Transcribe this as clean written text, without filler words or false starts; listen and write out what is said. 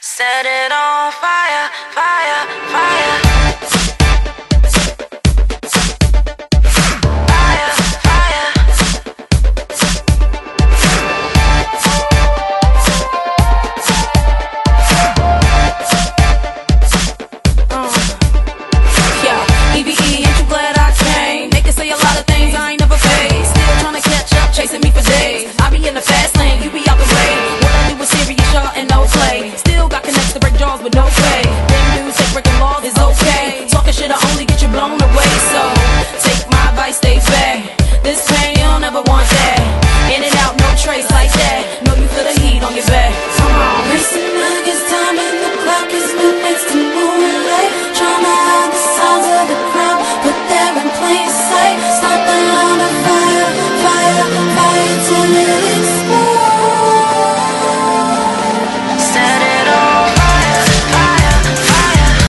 Set it on fire.